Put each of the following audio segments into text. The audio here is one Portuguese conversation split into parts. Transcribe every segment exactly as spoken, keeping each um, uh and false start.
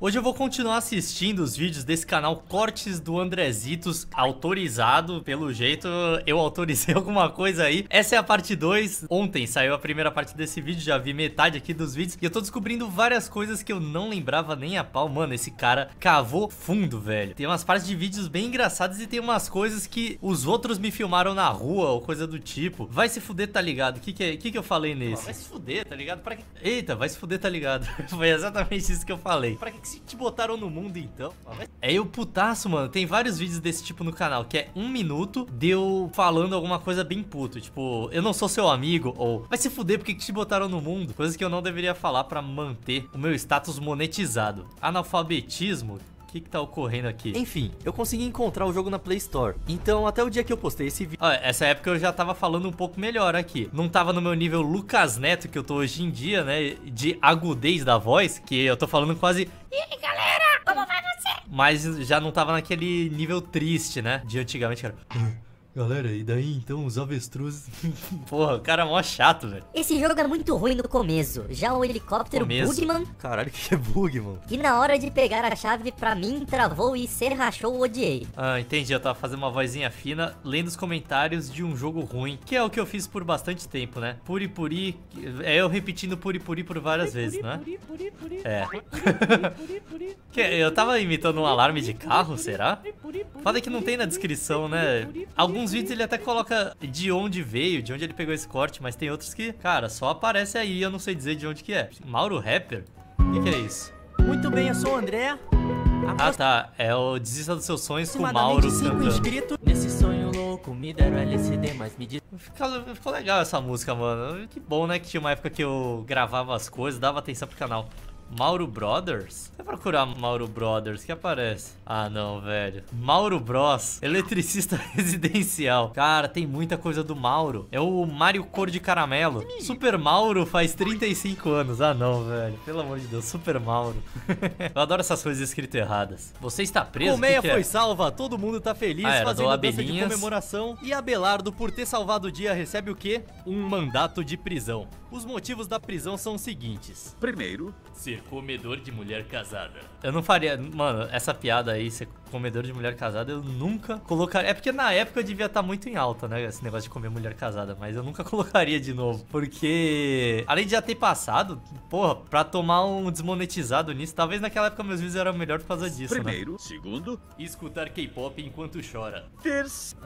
Hoje eu vou continuar assistindo os vídeos desse canal Cortes do Andrezitos Autorizado. Pelo jeito, eu autorizei alguma coisa aí. Essa é a parte dois. Ontem saiu a primeira parte desse vídeo, já vi metade aqui dos vídeos. E eu tô descobrindo várias coisas que eu não lembrava nem a pau. Mano, esse cara cavou fundo, velho. Tem umas partes de vídeos bem engraçadas e tem umas coisas que os outros me filmaram na rua ou coisa do tipo. Vai se fuder, tá ligado? O que que, é, que que eu falei nesse? Vai se fuder, tá ligado? Pra que... Eita, vai se fuder, tá ligado? Foi exatamente isso que eu falei. Pra que que te botaram no mundo, então? É o putaço, mano. Tem vários vídeos desse tipo no canal, que é um minuto de eu falando alguma coisa bem puto. Tipo, eu não sou seu amigo, ou vai se fuder, porque que te botaram no mundo? Coisas que eu não deveria falar pra manter o meu status monetizado. Analfabetismo... O que, que tá ocorrendo aqui? Enfim, eu consegui encontrar o jogo na Play Store. Então, até o dia que eu postei esse vídeo... Olha, essa época eu já tava falando um pouco melhor aqui. Não tava no meu nível Lucas Neto, que eu tô hoje em dia, né? De agudez da voz, que eu tô falando quase... E aí, galera? Como vai você? Mas já não tava naquele nível triste, né? De antigamente, era... Galera, e daí então os avestruzes? Porra, o cara é mó chato, velho. Esse jogo era muito ruim no começo. Já o helicóptero Bugman... Caralho, o que é Bugman? Que na hora de pegar a chave pra mim, travou e serrachou, odiei. Ah, entendi. Eu tava fazendo uma vozinha fina, lendo os comentários de um jogo ruim. Que é o que eu fiz por bastante tempo, né? Puri Puri... É eu repetindo Puri Puri por várias puri, vezes, puri, né? Puri, puri, puri, é. Puri, puri, puri, que, eu tava imitando um alarme de carro, será? Fala que não tem na descrição, né? Alguns Alguns vídeos ele até coloca de onde veio, de onde ele pegou esse corte, mas tem outros que, cara, só aparece aí, eu não sei dizer de onde que é. Mauro Rapper? O que, que é isso? Muito bem, eu sou o André. Ah, tá, é o Desista dos Seus Sonhos com o Mauro cantando. Nesse sonho louco, me deram L S D, mas me diz... Ficou, ficou legal essa música, mano. Que bom, né, que tinha uma época que eu gravava as coisas, dava atenção pro canal. Mauro Brothers? Vai procurar Mauro Brothers, que aparece. Ah, não, velho. Mauro Bros, eletricista residencial. Cara, tem muita coisa do Mauro. É o Mario Cor de Caramelo. Super Mauro faz trinta e cinco anos. Ah, não, velho. Pelo amor de Deus, Super Mauro. Eu adoro essas coisas escritas erradas. Você está preso? Colmeia que que foi é? salva, todo mundo tá feliz ah, fazendo a dança de comemoração. E Abelardo, por ter salvado o dia, recebe o quê? Um mandato de prisão. Os motivos da prisão são os seguintes. Primeiro, ser comedor de mulher casada. Eu não faria... Mano, essa piada aí, ser comedor de mulher casada, eu nunca colocaria... É porque na época eu devia estar muito em alta, né? Esse negócio de comer mulher casada. Mas eu nunca colocaria de novo. Porque... Além de já ter passado, porra, pra tomar um desmonetizado nisso, talvez naquela época meus vídeos eram melhor por causa disso, Primeiro. Né? Segundo, escutar K-pop enquanto chora. Terceiro,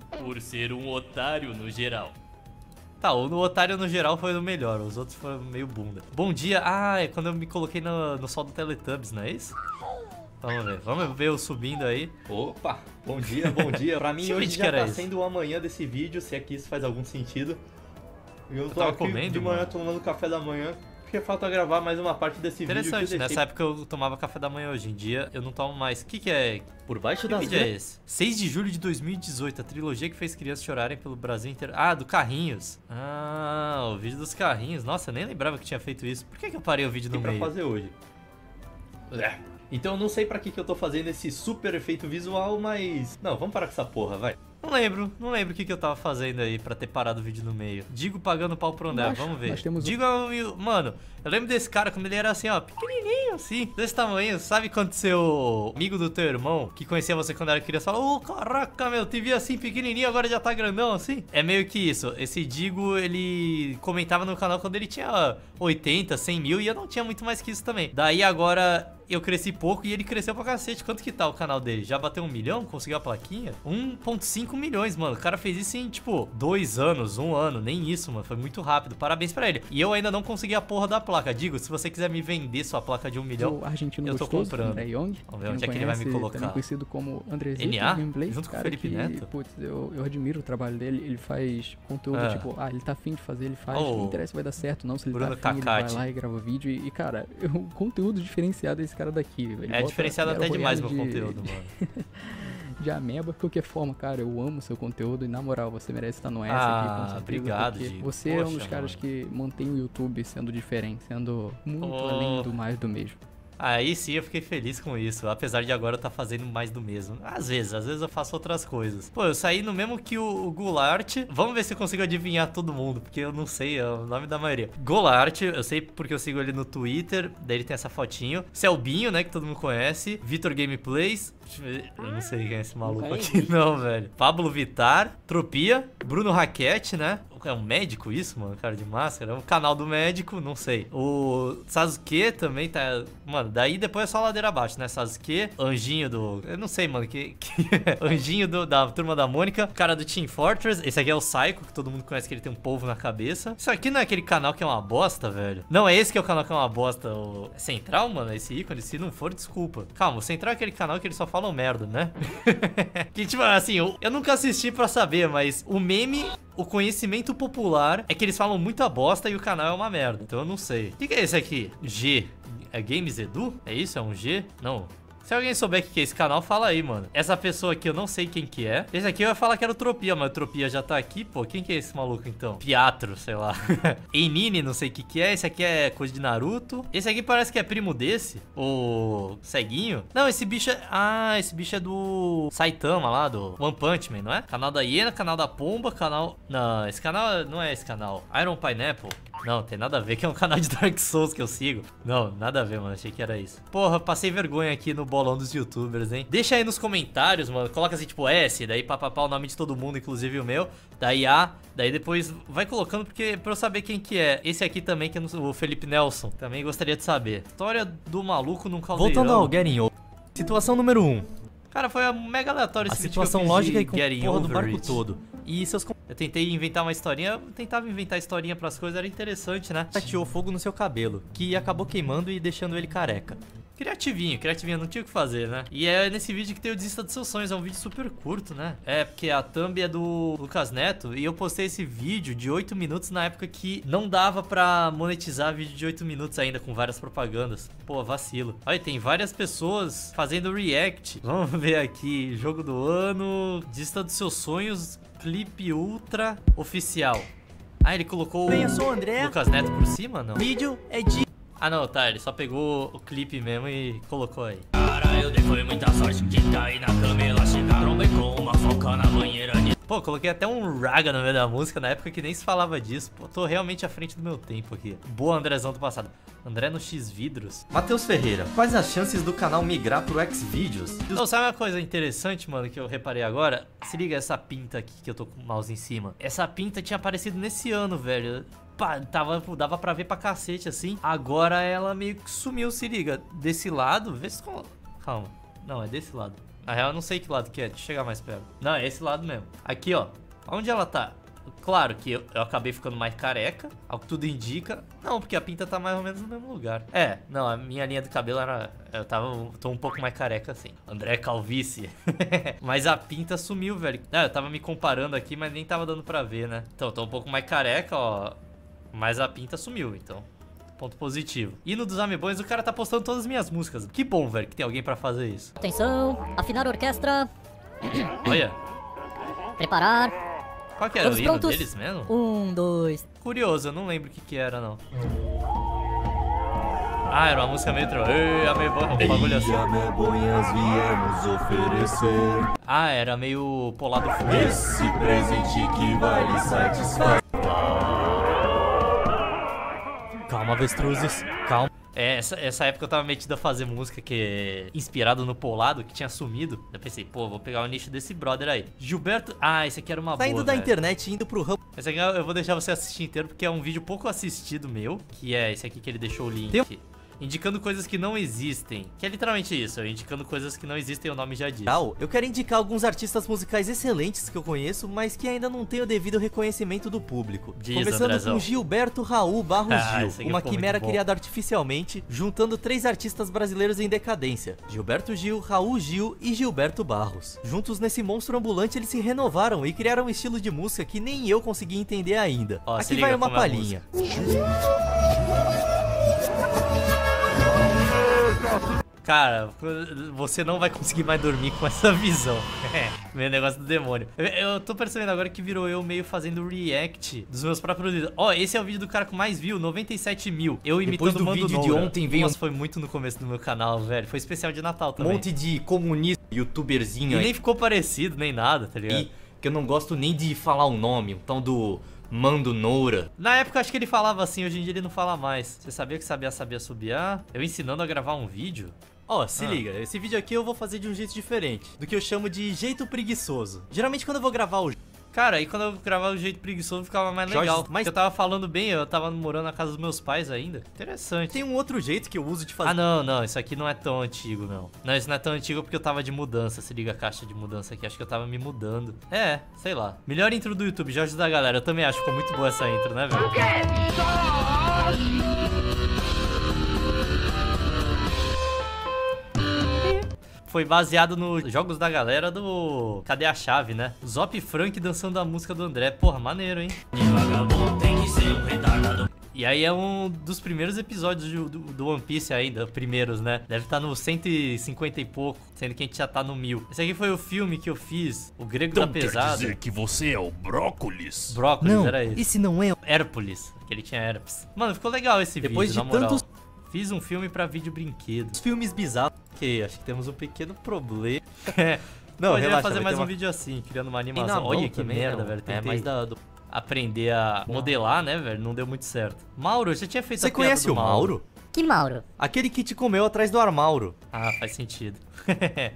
ah. por ser um otário no geral. Tá, o otário no geral foi o melhor, os outros foram meio bunda. Bom dia, ah, é quando eu me coloquei no, no sol do Teletubbies, não é isso? Vamos ver, vamos ver eu subindo aí. Opa, bom dia, bom dia. Pra mim hoje já tá isso? sendo o amanhã desse vídeo, se é que isso faz algum sentido. Eu, eu tô tava aqui comendo, de manhã mano. tomando café da manhã. Porque falta gravar mais uma parte desse vídeo. Interessante, nessa época eu tomava café da manhã, hoje em dia eu não tomo mais. O que que é? Por baixo da mídia é esse? seis de julho de dois mil e dezoito, a trilogia que fez crianças chorarem pelo Brasil inteiro. Ah, do Carrinhos. Ah, o vídeo dos Carrinhos. Nossa, eu nem lembrava que tinha feito isso. Por que que eu parei o vídeo no meio? Pra fazer hoje. É. Então eu não sei pra que que eu tô fazendo esse super efeito visual, mas... Não, vamos parar com essa porra, vai. Não lembro, não lembro o que, que eu tava fazendo aí pra ter parado o vídeo no meio. Digo pagando pau pro André, vamos ver. Digo é um... Mano, eu lembro desse cara quando ele era assim, ó, pequenininho assim, desse tamanho. Sabe quando seu amigo do teu irmão, que conhecia você quando era criança, fala, ô, oh, caraca, meu, te vi assim pequenininho, agora já tá grandão assim? É meio que isso. Esse Digo, ele comentava no canal quando ele tinha oitenta, cem mil e eu não tinha muito mais que isso também. Daí agora... Eu cresci pouco e ele cresceu pra cacete. Quanto que tá o canal dele? Já bateu um milhão? Conseguiu a plaquinha? um ponto cinco milhões, mano. O cara fez isso em, tipo, dois anos, um ano. Nem isso, mano. Foi muito rápido. Parabéns pra ele. E eu ainda não consegui a porra da placa. Digo, se você quiser me vender sua placa de um milhão, o argentino eu tô gostoso, comprando. André Young, Vamos ver onde é que ele vai me colocar. Conhecido como N A? Gameplays, junto com o Felipe que, Neto. Putz, eu, eu admiro o trabalho dele. Ele faz conteúdo, ah. tipo, ah, ele tá afim de fazer, ele faz. Oh. Não interessa, vai dar certo. Não, se ele Bruno tá afim, ele vai lá e grava vídeo. E, cara, eu, conteúdo diferenciado esse cara daqui, velho. É diferenciado até demais meu conteúdo, mano. De ameba, de qualquer forma, cara, eu amo seu conteúdo e na moral, você merece estar no S ah, aqui, com certeza. Obrigado, Diego. Você Poxa, é um dos caras mano. que mantém o YouTube sendo diferente, sendo muito oh. além do mais do mesmo. Aí sim eu fiquei feliz com isso, apesar de agora eu estar fazendo mais do mesmo. Às vezes, às vezes eu faço outras coisas. Pô, eu saí no mesmo que o, o Goulart. Vamos ver se eu consigo adivinhar todo mundo, porque eu não sei é o nome da maioria. Goulart, eu sei porque eu sigo ele no Twitter, daí ele tem essa fotinho. Celbinho, né, que todo mundo conhece. Vitor Gameplays. Eu não sei quem é esse maluco aqui não, velho. Pablo Vittar, Tropia, Bruno Raquete, né? É um médico isso, mano? Cara de máscara. É um canal do médico, não sei. O Sasuke também tá... Mano, daí depois é só ladeira abaixo, né? Sasuke, Anjinho do... Eu não sei, mano, que... que é? Anjinho do... da Turma da Mônica. Cara do Team Fortress. Esse aqui é o Psycho, que todo mundo conhece que ele tem um polvo na cabeça. Isso aqui não é aquele canal que é uma bosta, velho? Não, é esse que é o canal que é uma bosta. O... Central, mano, esse ícone. Se não for, desculpa. Calma, o Central é aquele canal que ele só fala falam merda, né? Que tipo, assim, eu, eu nunca assisti pra saber, mas o meme, o conhecimento popular é que eles falam muita bosta e o canal é uma merda, então eu não sei. O que, que é esse aqui? G. É Games Edu? É isso? É um G? Não. Se alguém souber o que é esse canal, fala aí, mano. Essa pessoa aqui eu não sei quem que é. Esse aqui eu ia falar que era o Tropia, mas o Tropia já tá aqui, pô. Quem que é esse maluco, então? Piatro, sei lá. Enine, não sei o que que é. Esse aqui é coisa de Naruto. Esse aqui parece que é primo desse. O Ceguinho. Não, esse bicho é... Ah, esse bicho é do Saitama lá, do One Punch Man, não é? Canal da Hiena, Canal da Pomba, canal... Não, esse canal não é esse canal. Iron Pineapple. Não, tem nada a ver, que é um canal de Dark Souls que eu sigo. Não, nada a ver, mano. Achei que era isso. Porra, passei vergonha aqui no bolão dos youtubers, hein? Deixa aí nos comentários, mano. Coloca assim, tipo, S, daí papapá o nome de todo mundo, inclusive o meu. Daí A, daí depois vai colocando, porque pra eu saber quem que é. Esse aqui também, que é o Felipe Nelson. Também gostaria de saber. História do maluco num caldeirão. Voltando ao Getting Over. Situação número um. Cara, foi mega aleatório esse vídeo. A situação lógica e com a porra do barco todo. E seus... Eu tentei inventar uma historinha, eu tentava inventar historinha pras coisas, era interessante, né? Tateou fogo no seu cabelo, que acabou queimando e deixando ele careca. Criativinho, criativinho, não tinha o que fazer, né? E é nesse vídeo que tem o Desista dos Seus Sonhos, é um vídeo super curto, né? É, porque a thumb é do Lucas Neto e eu postei esse vídeo de oito minutos na época que não dava pra monetizar vídeo de oito minutos ainda, com várias propagandas. Pô, vacilo. Olha, tem várias pessoas fazendo react. Vamos ver aqui, jogo do ano, Desista dos Seus Sonhos, clipe ultra oficial. Ah, ele colocou Bem, eu sou o André. Lucas Neto por cima, não? Vídeo é de... Ah não, tá, ele só pegou o clipe mesmo e colocou aí. Cara, eu dei foi muita sorte que tá aí na cama, elas chegaram bem com uma foca na banheira. Pô, coloquei até um raga no meio da música na época que nem se falava disso. Pô, tô realmente à frente do meu tempo aqui. Boa, Andrezão do passado. André no X-Vidros. Matheus Ferreira, quais as chances do canal migrar pro X-Videos? Não, sabe uma coisa interessante, mano, que eu reparei agora? Se liga essa pinta aqui que eu tô com o mouse em cima. Essa pinta tinha aparecido nesse ano, velho. Tava, dava pra ver pra cacete, assim. Agora ela meio que sumiu, se liga. Desse lado, vê se... Calma. Não, é desse lado. Na real, eu não sei que lado que é. Deixa eu chegar mais perto. Não, é esse lado mesmo. Aqui, ó. Onde ela tá? Claro que eu, eu acabei ficando mais careca, ao que tudo indica. Não, porque a pinta tá mais ou menos no mesmo lugar. É, não, a minha linha do cabelo era... Eu tava... Tô um pouco mais careca, assim. André Calvície. Mas a pinta sumiu, velho. Não, eu tava me comparando aqui, mas nem tava dando pra ver, né? Então, eu tô um pouco mais careca, ó... Mas a pinta sumiu, então ponto positivo. E no dos Amebões o cara tá postando todas as minhas músicas. Que bom, velho, que tem alguém pra fazer isso. Atenção, afinar a orquestra. Olha. Preparar. Qual que era o hino deles mesmo? Um, dois. Curioso, eu não lembro o que que era, não. Ah, era uma música meio tro... Ei, Amebonha, um bagulho assim. Amebonhas viemos oferecer. Ah, era meio polado fogo. Esse presente que vai lhe satisfazer. Calma, avestruzes, calma. É, essa, essa época eu tava metido a fazer música que é inspirado no Polado, que tinha sumido. Eu pensei, pô, vou pegar o nicho desse brother aí. Gilberto... Ah, esse aqui era uma boa, saindo da internet, indo pro ramo. Esse aqui eu vou deixar você assistir inteiro, porque é um vídeo pouco assistido meu, que é esse aqui que ele deixou o link. Tem... Indicando coisas que não existem. Que é literalmente isso, indicando coisas que não existem, o nome já diz. Eu quero indicar alguns artistas musicais excelentes que eu conheço, mas que ainda não têm o devido reconhecimento do público. Diz, começando Andrezão. Com Gilberto Raul Barros ah, Gil, uma quimera criada artificialmente, juntando três artistas brasileiros em decadência. Gilberto Gil, Raul Gil e Gilberto Barros. Juntos nesse monstro ambulante eles se renovaram e criaram um estilo de música que nem eu consegui entender ainda. Ó, aqui vai uma palhinha. Cara, você não vai conseguir mais dormir com essa visão. É, meio negócio do demônio. Eu, eu tô percebendo agora que virou eu meio fazendo react dos meus próprios vídeos. Ó, oh, esse é o vídeo do cara com mais view, noventa e sete mil. Eu imitando o Mando Noura. Depois do vídeo de ontem veio... Nossa, foi muito no começo do meu canal, velho. Foi especial de Natal também. Um monte de comunista, youtuberzinho. E aí nem ficou parecido, nem nada, tá ligado? E que eu não gosto nem de falar o nome, então do... Mando Noura. Na época acho que ele falava assim, hoje em dia ele não fala mais. Você sabia que sabia sabia subiar? Eu ensinando a gravar um vídeo? Ó, oh, se ah. liga, esse vídeo aqui eu vou fazer de um jeito diferente, do que eu chamo de jeito preguiçoso. Geralmente quando eu vou gravar o... Cara, e quando eu gravava o jeito preguiçoso ficava mais legal. Jorge... Mas eu tava falando bem, eu tava morando na casa dos meus pais ainda. Interessante. Tem um outro jeito que eu uso de fazer... Ah, não, não, isso aqui não é tão antigo, não. Não, isso não é tão antigo porque eu tava de mudança. Se liga a caixa de mudança aqui, acho que eu tava me mudando. É, sei lá. Melhor intro do YouTube, Jorge da Galera. Eu também acho, ficou muito boa essa intro, né, velho? Foi baseado nos jogos da galera do... Cadê a Chave, né? Zop e Frank dançando a música do André. Porra, maneiro, hein? E aí é um dos primeiros episódios do, do One Piece ainda, primeiros, né? Deve estar no cento e cinquenta e pouco, sendo que a gente já tá no mil. Esse aqui foi o filme que eu fiz, O Grego da Pesada. Quer dizer que você é o Brócolis? Brócolis, não, era esse. Esse não é o... Hércules, que ele tinha herpes. Mano, ficou legal esse Depois vídeo, de na moral. Tantos... Fiz um filme pra vídeo brinquedo. Os filmes bizarros. Ok, acho que temos um pequeno problema. Não, relaxa, vai fazer mais uma... um vídeo assim, criando uma animação. Olha que merda, velho. Tentei... É mais da... Do... aprender a modelar, né, velho? Não deu muito certo. Mauro, eu já tinha feito... Você conhece o Mauro? Mauro? Que Mauro? Aquele que te comeu atrás do armauro. Ah, faz sentido.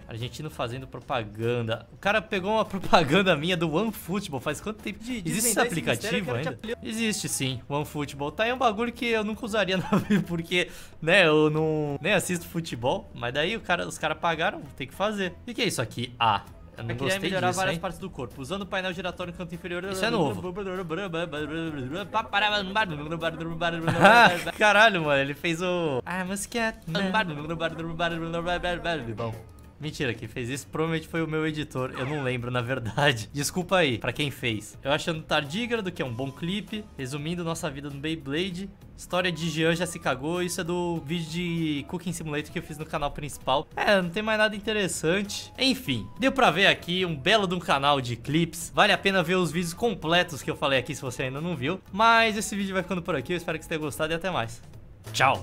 Argentino fazendo propaganda. O cara pegou uma propaganda minha do OneFootball. Faz quanto tempo? De, de Existe esse aplicativo esse ainda? Existe sim, OneFootball. Tá aí um bagulho que eu nunca usaria na vida, porque, né, eu não nem assisto futebol. Mas daí o cara, os caras pagaram, tem que fazer. O que é isso aqui? Ah... Eu não queria melhorar disso, várias hein? partes do corpo, usando o painel giratório no canto inferior. Isso é novo. Caralho, mano, ele fez o... Ah, mas que é... Bom, mentira, quem fez isso provavelmente foi o meu editor. Eu não lembro, na verdade. Desculpa aí, pra quem fez. Eu achando tardígrado, que é um bom clipe. Resumindo, nossa vida no Beyblade. História de Jean já se cagou. Isso é do vídeo de Cooking Simulator que eu fiz no canal principal. É, não tem mais nada interessante. Enfim, deu pra ver aqui um belo de um canal de clips. Vale a pena ver os vídeos completos que eu falei aqui se você ainda não viu. Mas esse vídeo vai ficando por aqui. Eu espero que você tenha gostado e até mais. Tchau!